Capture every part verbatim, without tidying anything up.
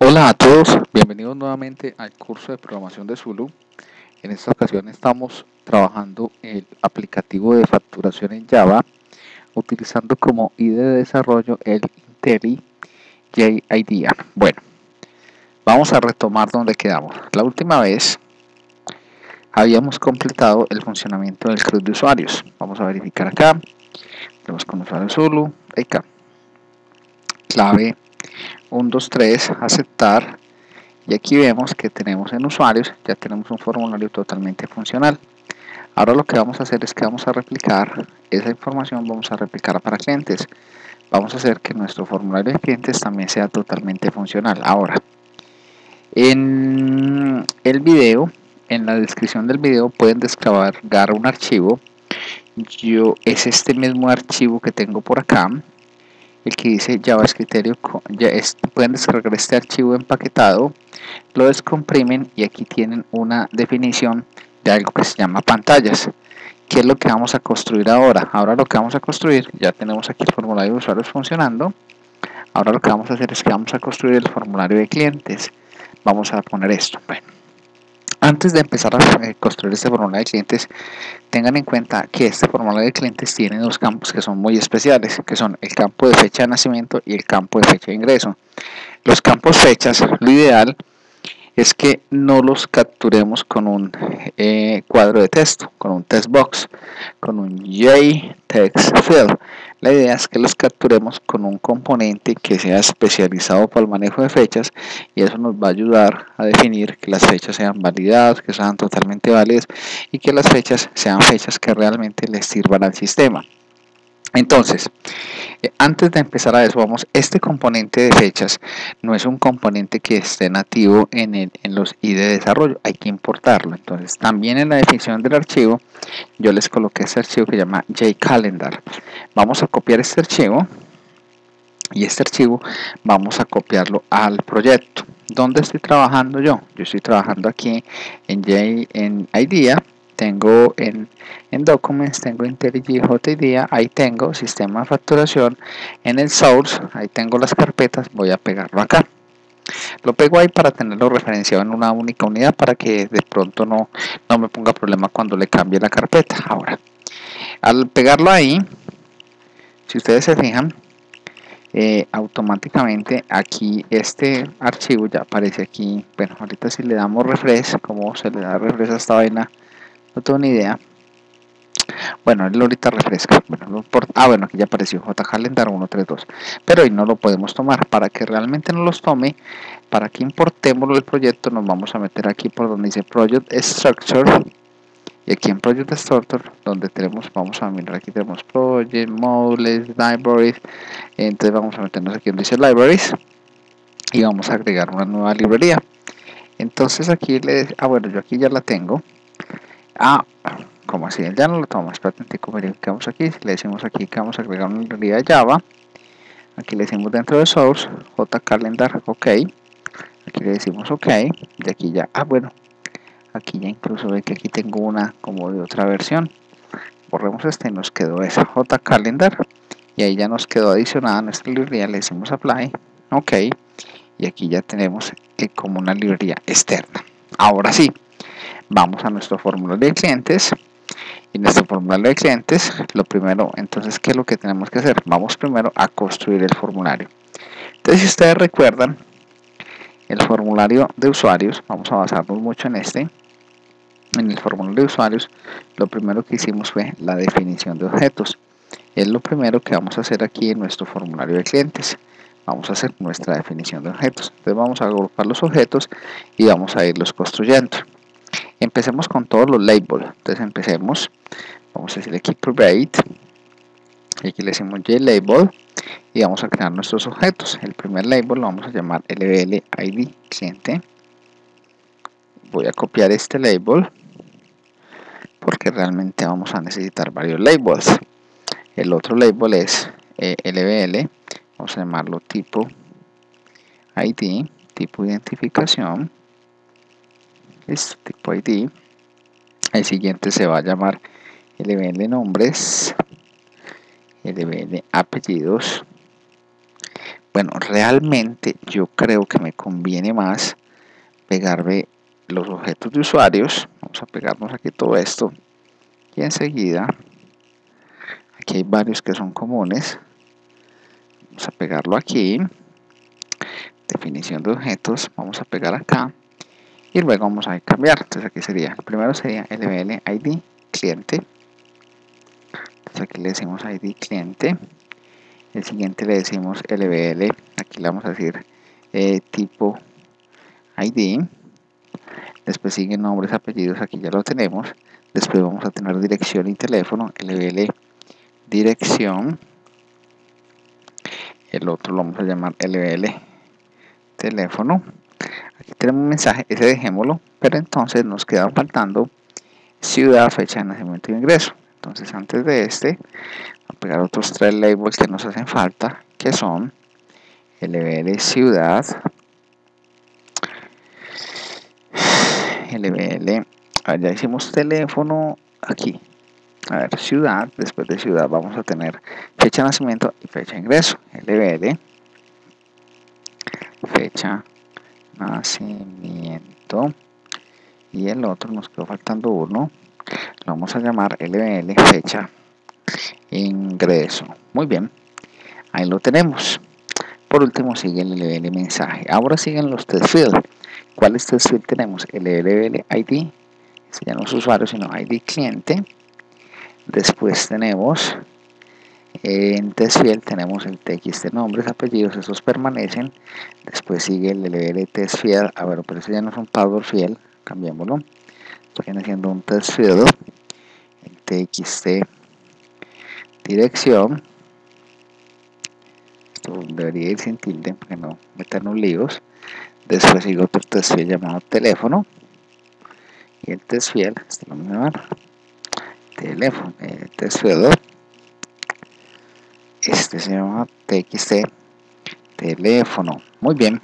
Hola a todos, bienvenidos nuevamente al curso de programación de Zulu. En esta ocasión estamos trabajando el aplicativo de facturación en Java utilizando como I D E de desarrollo el IntelliJ IDEA. Bueno, vamos a retomar donde quedamos. La última vez habíamos completado el funcionamiento del C R U D de usuarios. Vamos a verificar acá. Tenemos con usuario Zulu, acá, clave uno, dos, tres, aceptar, y aquí vemos que tenemos en usuarios, ya tenemos un formulario totalmente funcional. Ahora lo que vamos a hacer es que vamos a replicar esa información, vamos a replicar para clientes. Vamos a hacer que nuestro formulario de clientes también sea totalmente funcional. Ahora, en el video, en la descripción del video pueden descargar un archivo. Yo, es este mismo archivo que tengo por acá, el que dice JavaScript, ya es, pueden descargar este archivo empaquetado, lo descomprimen y aquí tienen una definición de algo que se llama pantallas. ¿Qué es lo que vamos a construir ahora? Ahora lo que vamos a construir, ya tenemos aquí el formulario de usuarios funcionando. Ahora lo que vamos a hacer es que vamos a construir el formulario de clientes. Vamos a poner esto. Bueno, antes de empezar a construir este formulario de clientes, tengan en cuenta que este formulario de clientes tiene dos campos que son muy especiales, que son el campo de fecha de nacimiento y el campo de fecha de ingreso. Los campos fechas, lo ideal es que no los capturemos con un eh, cuadro de texto, con un text box, con un JTextField. La idea es que los capturemos con un componente que sea especializado para el manejo de fechas, y eso nos va a ayudar a definir que las fechas sean validadas, que sean totalmente válidas y que las fechas sean fechas que realmente les sirvan al sistema. Entonces, antes de empezar a eso, vamos, este componente de fechas no es un componente que esté nativo en, el, en los I D E de desarrollo, hay que importarlo. Entonces, también en la definición del archivo, yo les coloqué este archivo que se llama JCalendar. Vamos a copiar este archivo y este archivo vamos a copiarlo al proyecto. ¿Dónde estoy trabajando yo? Yo estoy trabajando aquí en, J, en IDEA. Tengo en, en Documents, tengo IntelliJ IDEA, ahí tengo Sistema de Facturación, en el Source, ahí tengo las carpetas, voy a pegarlo acá. Lo pego ahí para tenerlo referenciado en una única unidad para que de pronto no, no me ponga problema cuando le cambie la carpeta. Ahora, al pegarlo ahí, si ustedes se fijan, eh, automáticamente aquí este archivo ya aparece aquí. Bueno, ahorita si le damos refresh, como se le da refresh a esta vaina, no tengo ni idea. Bueno, él ahorita refresca. Bueno, no importa. Ah, bueno, aquí ya apareció JCalendar uno tres dos. Pero hoy no lo podemos tomar. Para que realmente no los tome, para que importemos el proyecto, nos vamos a meter aquí por donde dice Project Structure. Y aquí en Project Structure, donde tenemos, vamos a mirar, aquí tenemos Project, Modules, Libraries. Entonces vamos a meternos aquí donde dice Libraries. Y vamos a agregar una nueva librería. Entonces aquí le... Ah, bueno, yo aquí ya la tengo. Ah, como así, ya no lo tomamos. Espérate, verificamos aquí. Si le decimos aquí que vamos a agregar una librería de Java, aquí le decimos dentro de Source, JCalendar, ok. Aquí le decimos ok. De aquí ya, ah, bueno, aquí ya incluso ve que aquí tengo una como de otra versión. Borremos esta y nos quedó esa JCalendar. Y ahí ya nos quedó adicionada nuestra librería. Le decimos Apply, ok. Y aquí ya tenemos eh, como una librería externa. Ahora sí. Vamos a nuestro formulario de clientes. Y nuestro formulario de clientes, lo primero, entonces, ¿qué es lo que tenemos que hacer? Vamos primero a construir el formulario. Entonces, si ustedes recuerdan, el formulario de usuarios, vamos a basarnos mucho en este. En el formulario de usuarios, lo primero que hicimos fue la definición de objetos. Es lo primero que vamos a hacer aquí en nuestro formulario de clientes. Vamos a hacer nuestra definición de objetos. Entonces, vamos a agrupar los objetos y vamos a irlos construyendo. Empecemos con todos los labels. Entonces empecemos, vamos a decirle aquí private, y aquí le decimos JLabel, y vamos a crear nuestros objetos. El primer label lo vamos a llamar LBLID cliente. Voy a copiar este label porque realmente vamos a necesitar varios labels. El otro label es eh, L B L, vamos a llamarlo tipo I D, tipo identificación. Este tipo I D. El siguiente se va a llamar L B L nombres, L B L apellidos. Bueno, realmente yo creo que me conviene más pegarme los objetos de usuarios. Vamos a pegarnos aquí todo esto. Y enseguida, aquí hay varios que son comunes. Vamos a pegarlo aquí. Definición de objetos. Vamos a pegar acá. Y luego vamos a cambiar. Entonces aquí sería, primero sería L B L I D cliente. Entonces aquí le decimos I D cliente. El siguiente le decimos L B L. Aquí le vamos a decir eh, tipo I D. Después siguen nombres, apellidos. Aquí ya lo tenemos. Después vamos a tener dirección y teléfono. L B L dirección. El otro lo vamos a llamar L B L teléfono. Aquí tenemos un mensaje, ese dejémoslo, pero entonces nos queda faltando ciudad, fecha de nacimiento y ingreso. Entonces antes de este, voy a pegar otros tres labels que nos hacen falta, que son L B L ciudad, L B L, a ver, ya hicimos teléfono aquí, a ver, ciudad, después de ciudad vamos a tener fecha de nacimiento y fecha de ingreso, L B L, fecha nacimiento, y el otro nos quedó faltando uno, lo vamos a llamar L B L fecha ingreso. Muy bien, ahí lo tenemos. Por último sigue el L B L mensaje. Ahora siguen los test field. ¿Cuáles test field tenemos? El L B L I D, ya no es usuario sino I D cliente. Después tenemos en test field tenemos el T X T, nombres, apellidos, esos permanecen. Después sigue el L B L test field. A ver, pero eso ya no es un password field, cambiémoslo. Estoy haciendo un test field. El T X T dirección. Esto debería ir sin tilde porque no meternos líos. Después sigue otro test field llamado teléfono. Y el test field, este lo vamos a llamar teléfono. El test field. Este se llama T X T teléfono. Muy bien,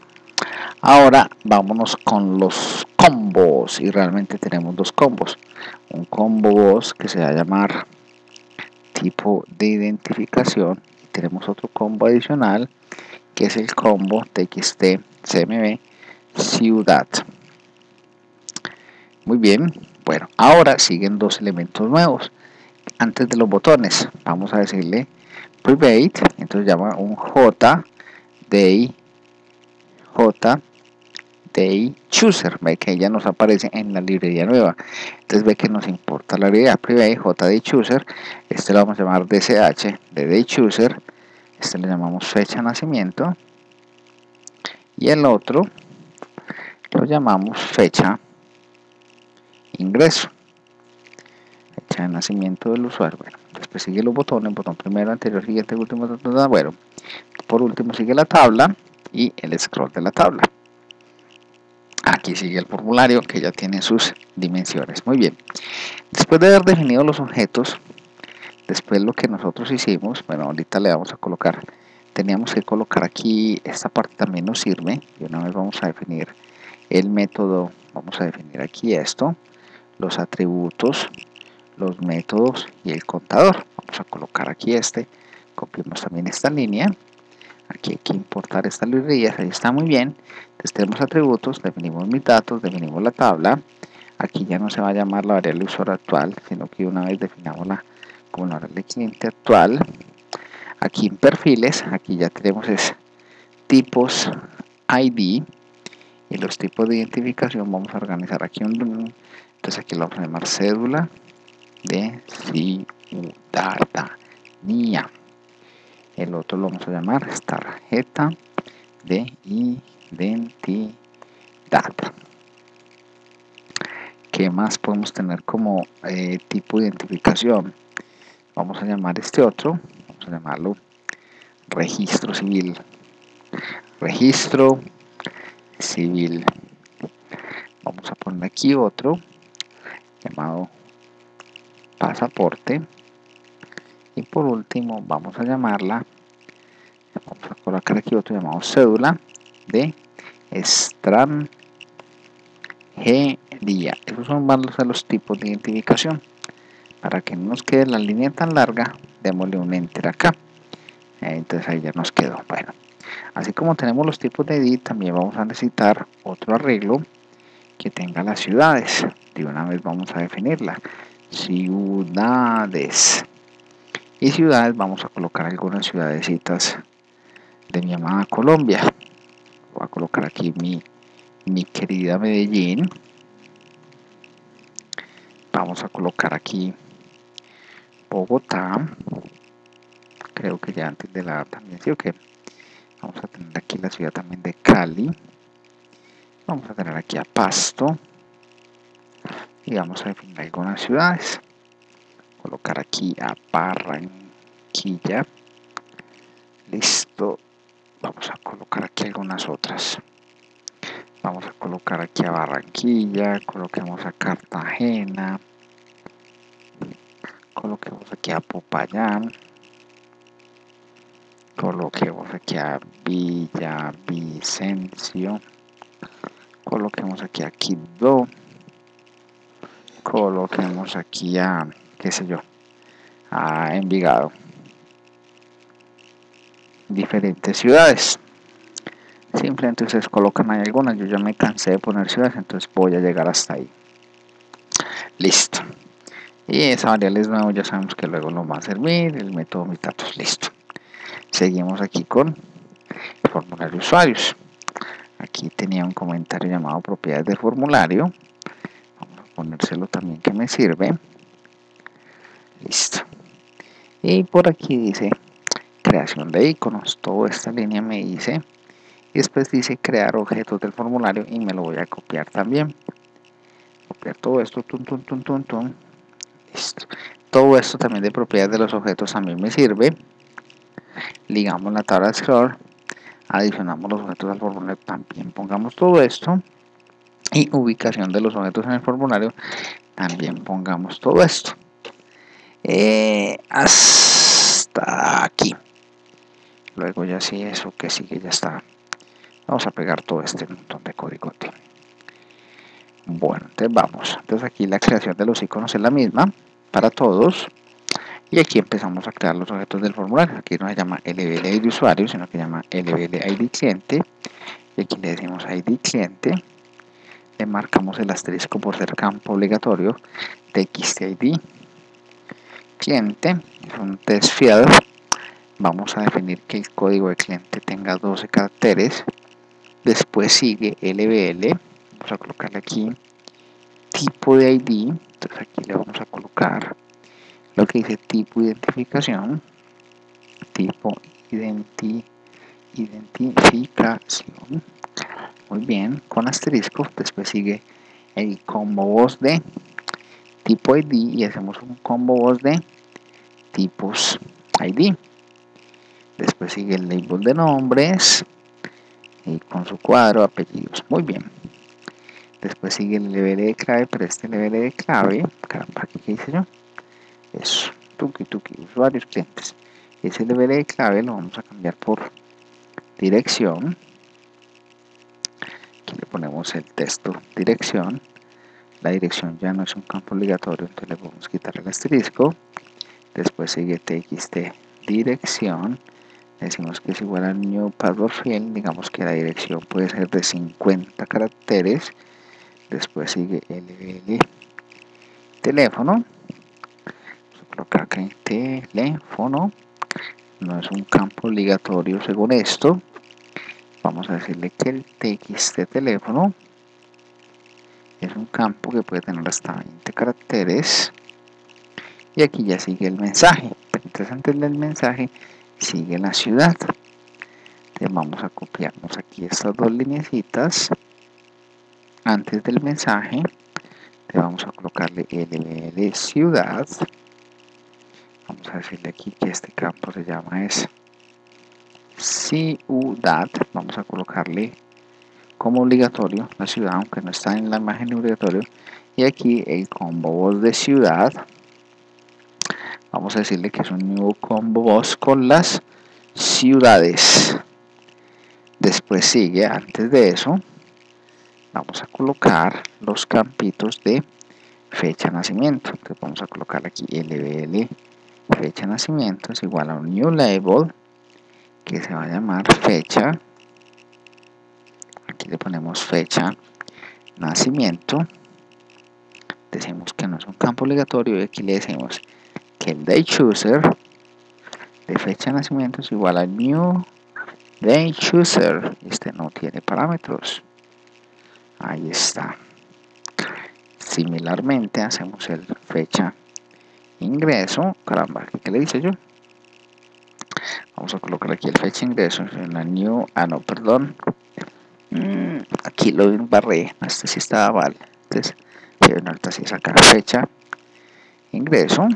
ahora vámonos con los combos. Y realmente tenemos dos combos. Un combo voz que se va a llamar tipo de identificación. Tenemos otro combo adicional que es el combo T X T C M B ciudad. Muy bien, bueno, ahora siguen dos elementos nuevos. Antes de los botones, vamos a decirle private, entonces llama un J Day, J Day Chooser. Ve que ella nos aparece en la librería nueva, entonces ve que nos importa la librería private J Day Chooser. Este lo vamos a llamar D C H de Day Chooser. Este le llamamos fecha de nacimiento y el otro lo llamamos fecha ingreso, fecha de nacimiento del usuario. Bueno, después sigue los botones, botón primero, anterior, siguiente, último, ta, ta, ta. Bueno, por último sigue la tabla y el scroll de la tabla. Aquí sigue el formulario que ya tiene sus dimensiones. Muy bien, después de haber definido los objetos, después lo que nosotros hicimos, bueno, ahorita le vamos a colocar, teníamos que colocar aquí, esta parte también nos sirve, y una vez vamos a definir el método, vamos a definir aquí esto, los atributos, los métodos y el contador. Vamos a colocar aquí este, copiamos también esta línea, aquí hay que importar estas librerías, ahí está, muy bien. Entonces tenemos atributos, definimos mis datos, definimos la tabla, aquí ya no se va a llamar la variable usuario actual, sino que una vez definamos la, como la variable cliente actual. Aquí en perfiles, aquí ya tenemos es tipos I D y los tipos de identificación. Vamos a organizar aquí un, entonces aquí lo vamos a llamar cédula de ciudadanía. El otro lo vamos a llamar tarjeta de identidad. ¿Qué más podemos tener como eh, tipo de identificación? Vamos a llamar este otro, vamos a llamarlo registro civil, registro civil. Vamos a poner aquí otro llamado pasaporte y por último vamos a llamarla, vamos a colocar aquí otro llamado cédula de extranjería. Esos son varios de los tipos de identificación. Para que no nos quede la línea tan larga, démosle un enter acá. Entonces ahí ya nos quedó. Bueno, Así como tenemos los tipos de I D, también vamos a necesitar otro arreglo que tenga las ciudades. De una vez vamos a definirla. Ciudades. Y ciudades, vamos a colocar algunas ciudadecitas de mi amada Colombia. Voy a colocar aquí mi, mi querida Medellín. Vamos a colocar aquí Bogotá. Creo que ya antes de la A también, sí, ok. Vamos a tener aquí la ciudad también de Cali. Vamos a tener aquí a Pasto. Y vamos a definir algunas ciudades. Colocar aquí a Barranquilla. Listo. Vamos a colocar aquí algunas otras. Vamos a colocar aquí a Barranquilla. Coloquemos a Cartagena. Coloquemos aquí a Popayán. Coloquemos aquí a Villavicencio. Coloquemos aquí a Quibdó. Coloquemos aquí a, qué sé yo, a Envigado. Diferentes ciudades. Simplemente ustedes colocan ahí algunas. Yo ya me cansé de poner ciudades, entonces voy a llegar hasta ahí. Listo. Y esa variable es nueva, ya sabemos que luego nos va a servir el método mis datos. Listo. Seguimos aquí con el formulario de usuarios. Aquí tenía un comentario llamado propiedades de formulario. Vamos a ponérselo también, que me sirve. Listo. Y por aquí dice creación de iconos. Toda esta línea me dice. Y después dice crear objetos del formulario. Y me lo voy a copiar también. Copiar todo esto. Tum, tum, tum, tum, tum. Listo. Todo esto también de propiedades de los objetos también me sirve. Ligamos la tabla de scroll. Adicionamos los objetos al formulario, también pongamos todo esto. Y ubicación de los objetos en el formulario, también pongamos todo esto. Eh, hasta aquí. Luego ya sí, eso que sigue ya está. Vamos a pegar todo este montón de código. Bueno, entonces vamos. Entonces aquí la creación de los iconos es la misma para todos. Y aquí empezamos a crear los objetos del formulario. Aquí no se llama L B L I D usuario, sino que se llama L B L I D cliente. Y aquí le decimos I D cliente. Le marcamos el asterisco por ser campo obligatorio. T X T I D cliente. Es un test field. Vamos a definir que el código de cliente tenga doce caracteres. Después sigue L B L. Vamos a colocarle aquí tipo de I D. Entonces aquí le vamos a colocar lo que dice tipo identificación, tipo identi, identificación, muy bien, con asterisco. Después sigue el combo voz de tipo I D y hacemos un combo voz de tipos I D. Después sigue el label de nombres y con su cuadro apellidos, muy bien. Después sigue el L B L de clave, pero este L B L de clave, caramba, ¿qué hice yo? Eso, tuki tuki, usuarios, clientes. Ese L B L de clave lo vamos a cambiar por dirección. Aquí le ponemos el texto dirección. La dirección ya no es un campo obligatorio, entonces le podemos quitar el asterisco. Después sigue T X T dirección. Decimos que es igual a new password field. Digamos que la dirección puede ser de cincuenta caracteres. Después sigue L B L teléfono. Colocar que teléfono no es un campo obligatorio según esto. Vamos a decirle que el T X T teléfono es un campo que puede tener hasta veinte caracteres. Y aquí ya sigue el mensaje. Entonces antes del mensaje sigue la ciudad. Entonces vamos a copiarnos aquí estas dos lineecitas antes del mensaje. Entonces vamos a colocarle L B L ciudad. Vamos a decirle aquí que este campo se llama es ciudad. Vamos a colocarle como obligatorio la ciudad, aunque no está en la imagen obligatorio. Y aquí el combo voz de ciudad. Vamos a decirle que es un nuevo combo voz con las ciudades. Después sigue, antes de eso, vamos a colocar los campitos de fecha de nacimiento. Entonces vamos a colocar aquí L B L. Fecha de nacimiento es igual a un new label que se va a llamar fecha. Aquí le ponemos fecha nacimiento, decimos que no es un campo obligatorio, y aquí le decimos que el DayChooser de fecha de nacimiento es igual a new DayChooser. Este no tiene parámetros. Ahí está. Similarmente hacemos el fecha ingreso. Caramba, ¿qué le hice yo? Vamos a colocar aquí el fecha ingreso en la new, ah no, perdón, mm, aquí lo embarré, hasta si estaba mal, entonces pero en alta si sacar fecha ingreso,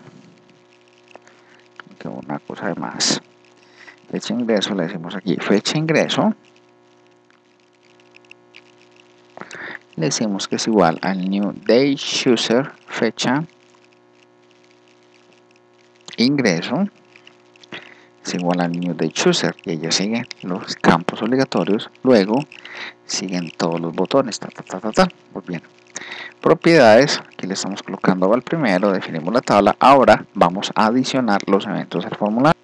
que una cosa de más, fecha ingreso, le decimos aquí fecha ingreso, le decimos que es igual al new DayChooser fecha ingreso es igual al new DayChooser, y ella sigue los campos obligatorios, luego siguen todos los botones, ta, ta, ta, ta, ta. Muy bien. Propiedades, aquí le estamos colocando al primero, definimos la tabla, ahora vamos a adicionar los eventos al formulario,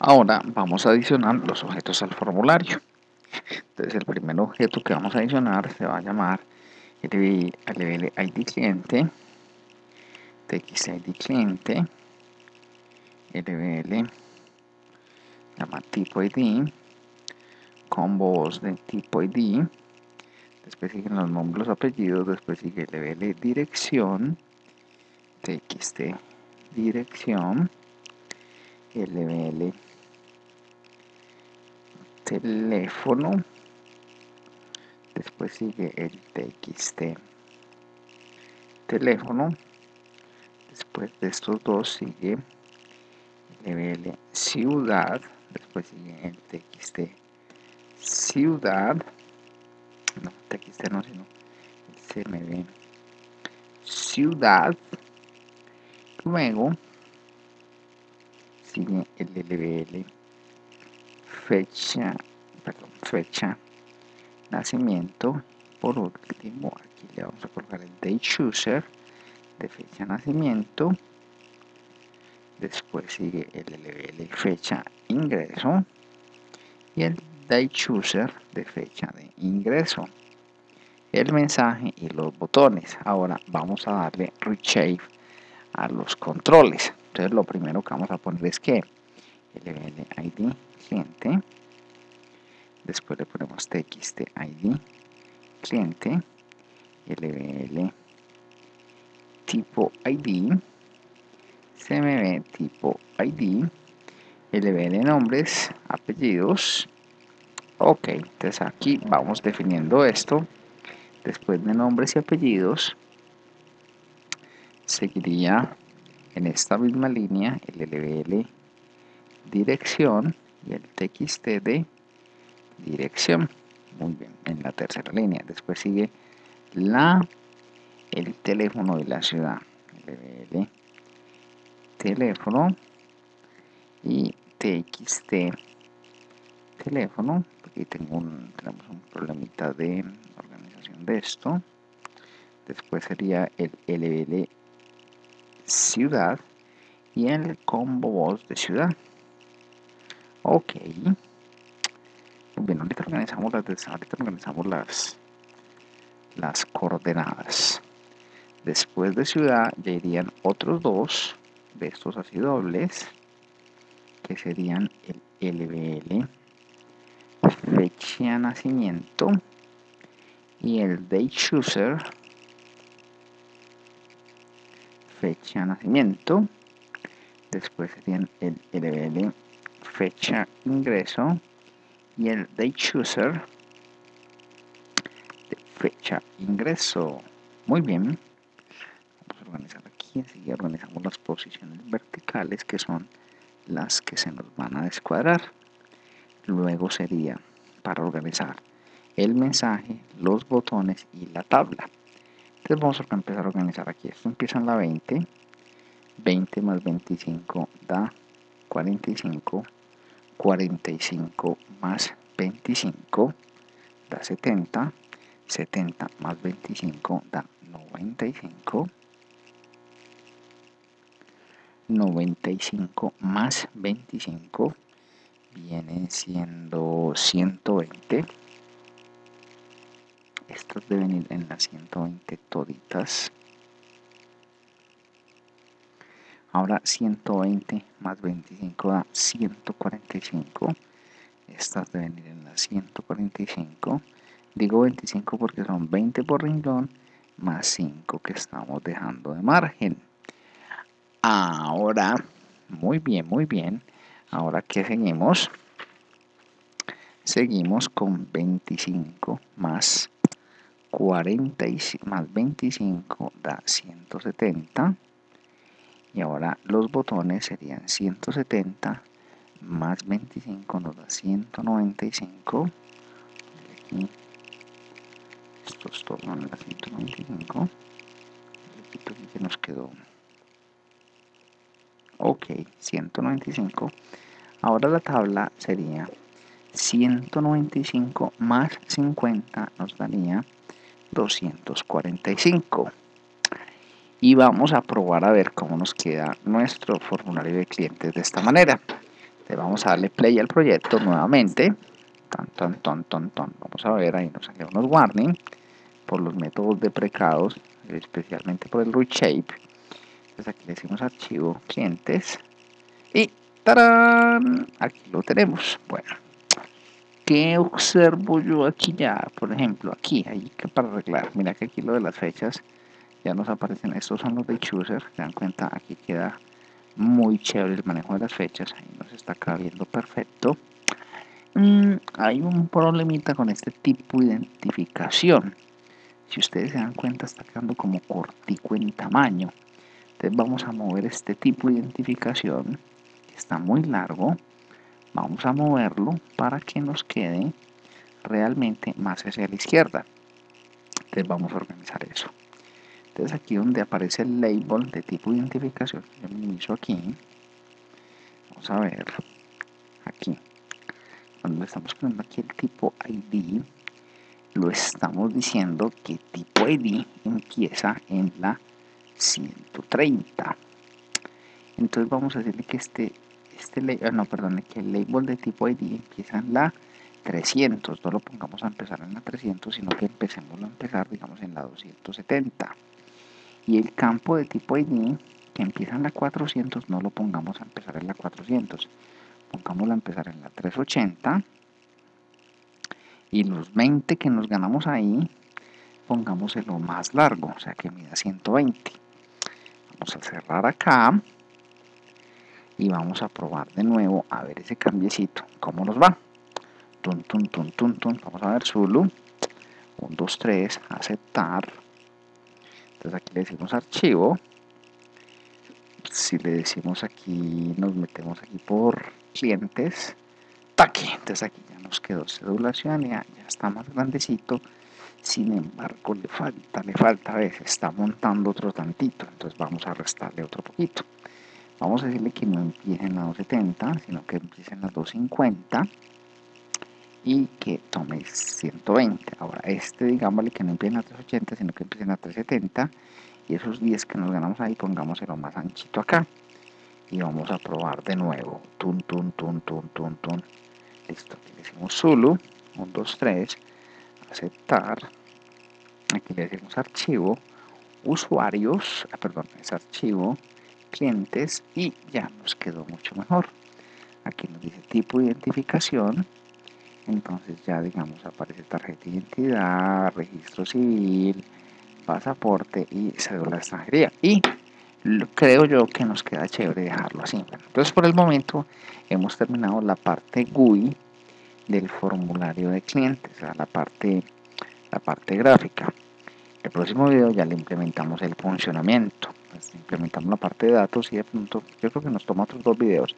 ahora vamos a adicionar los objetos al formulario. Entonces el primer objeto que vamos a adicionar se va a llamar el I D cliente, TXID cliente, L B L llama tipo I D, combos de tipo I D, después siguen los nombres, apellidos, después sigue L B L dirección, T X T dirección, L B L teléfono, después sigue el T X T teléfono, después de estos dos sigue L B L ciudad, después sigue el T X T ciudad, no, T X T no, sino el C M D ciudad, luego sigue el L B L fecha, perdón, fecha nacimiento, por último aquí le vamos a colocar el DayChooser de fecha nacimiento, después sigue el L B L fecha ingreso y el DayChooser de fecha de ingreso, el mensaje y los botones. Ahora vamos a darle reshape a los controles. Entonces lo primero que vamos a poner es que L B L I D cliente, después le ponemos T X T I D cliente, L B L tipo I D, C M B tipo I D, L B L nombres, apellidos. Ok, entonces aquí vamos definiendo esto. Después de nombres y apellidos seguiría en esta misma línea el L B L dirección y el T X T de dirección. Muy bien, en la tercera línea. Después sigue la el teléfono y la ciudad, L B L teléfono y T X T teléfono. Aquí tengo un, tenemos un problemita de organización de esto. Después sería el L B L ciudad y el combo voz de ciudad. Ok, bien, ahorita organizamos las, ahorita organizamos las, las coordenadas. Después de ciudad ya irían otros dos de estos así dobles, que serían el L B L fecha de nacimiento y el DayChooser fecha de nacimiento, después serían el L B L fecha ingreso y el DayChooser de fecha ingreso. Muy bien, vamos a organizar aquí, así que organizamos las posiciones verticales, que son las que se nos van a descuadrar. Luego sería para organizar el mensaje, los botones y la tabla. Entonces vamos a empezar a organizar aquí. Esto empieza en la veinte. veinte más veinticinco da cuarenta y cinco. cuarenta y cinco más veinticinco da setenta. setenta más veinticinco da noventa y cinco. noventa y cinco más veinticinco viene siendo ciento veinte. Estas deben ir en las ciento veinte toditas. Ahora ciento veinte más veinticinco da ciento cuarenta y cinco. Estas deben ir en las ciento cuarenta y cinco. Digo veinticinco porque son veinte por renglón más cinco que estamos dejando de margen. Ahora, muy bien, muy bien. Ahora que seguimos, seguimos con veinticinco más cuarenta y más veinticinco da ciento setenta. Y ahora los botones serían ciento setenta más veinticinco nos da ciento noventa y cinco. Aquí, estos toman la ciento noventa y cinco. Repito aquí que nos quedó. Ok, ciento noventa y cinco. Ahora la tabla sería ciento noventa y cinco más cincuenta nos daría doscientos cuarenta y cinco. Y vamos a probar a ver cómo nos queda nuestro formulario de clientes de esta manera. Entonces vamos a darle play al proyecto nuevamente. Tan, tan, tan, tan, tan. Vamos a ver, ahí nos salieron unos warnings por los métodos deprecados, especialmente por el reshape. Entonces aquí le decimos archivo clientes y ¡tarán! Aquí lo tenemos. Bueno, ¿qué observo yo aquí ya? Por ejemplo, aquí, ahí que para arreglar, mira que aquí lo de las fechas ya nos aparecen. Estos son los de Chooser, se dan cuenta, aquí queda muy chévere el manejo de las fechas, ahí nos está cabiendo perfecto. Mm, hay un problemita con este tipo de identificación. Si ustedes se dan cuenta, está quedando como cortico en tamaño. Entonces vamos a mover este tipo de identificación, que está muy largo. Vamos a moverlo para que nos quede realmente más hacia la izquierda. Entonces vamos a organizar eso. Entonces aquí donde aparece el label de tipo de identificación, yo minimizo aquí. Vamos a ver, aquí, cuando estamos poniendo aquí el tipo I D, lo estamos diciendo que tipo I D empieza en la ciento treinta. Entonces vamos a decirle que este este label, no, perdón, que el label de tipo I D empieza en la trescientos. No lo pongamos a empezar en la trescientos, sino que empecemos a empezar, digamos, en la doscientos setenta. Y el campo de tipo I D que empieza en la cuatrocientos, no lo pongamos a empezar en la cuatrocientos, pongámoslo a empezar en la trescientos ochenta. Y los veinte que nos ganamos ahí, pongámoselo más largo, o sea que mida ciento veinte. Vamos a cerrar acá y vamos a probar de nuevo a ver ese cambiecito, cómo nos va. Tun, tun, tun, tun, tun. Vamos a ver Zulu, uno, dos, tres, aceptar. Entonces aquí le decimos archivo. Si le decimos aquí, nos metemos aquí por clientes, taque. Entonces aquí ya nos quedó cédula ciudadanía, ya está más grandecito. Sin embargo, le falta, le falta, a veces está montando otro tantito, entonces vamos a restarle otro poquito. Vamos a decirle que no empiece en la doscientos setenta, sino que empiece en la doscientos cincuenta y que tome ciento veinte. Ahora, este, digámosle que no empiece en la trescientos ochenta, sino que empiece en la trescientos setenta, y esos diez que nos ganamos ahí, pongámoselo más anchito acá. Y vamos a probar de nuevo. Tun, tun, tun, tun, tun, tun. Listo, aquí le decimos Zulu, uno, dos, tres. Aceptar. Aquí le decimos archivo, usuarios, perdón, es archivo, clientes, y ya nos quedó mucho mejor. Aquí nos dice tipo de identificación, entonces ya, digamos, aparece tarjeta de identidad, registro civil, pasaporte y cédula de extranjería. Y lo, creo yo que nos queda chévere dejarlo así. Bueno, entonces por el momento hemos terminado la parte G U I del formulario de clientes, o sea, la parte, la parte gráfica. El próximo video ya le implementamos el funcionamiento, pues implementamos la parte de datos y de pronto, yo creo que nos toma otros dos videos.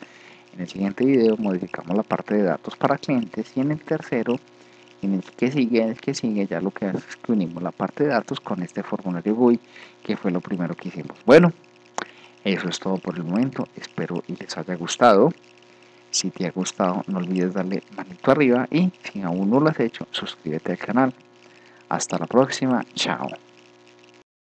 En el siguiente video modificamos la parte de datos para clientes y en el tercero, en el que sigue, en el que sigue ya lo que hace es que unimos la parte de datos con este formulario G U I, que fue lo primero que hicimos. Bueno, eso es todo por el momento, espero y les haya gustado. Si te ha gustado, no olvides darle manito arriba y si aún no lo has hecho, suscríbete al canal. Hasta la próxima, chao.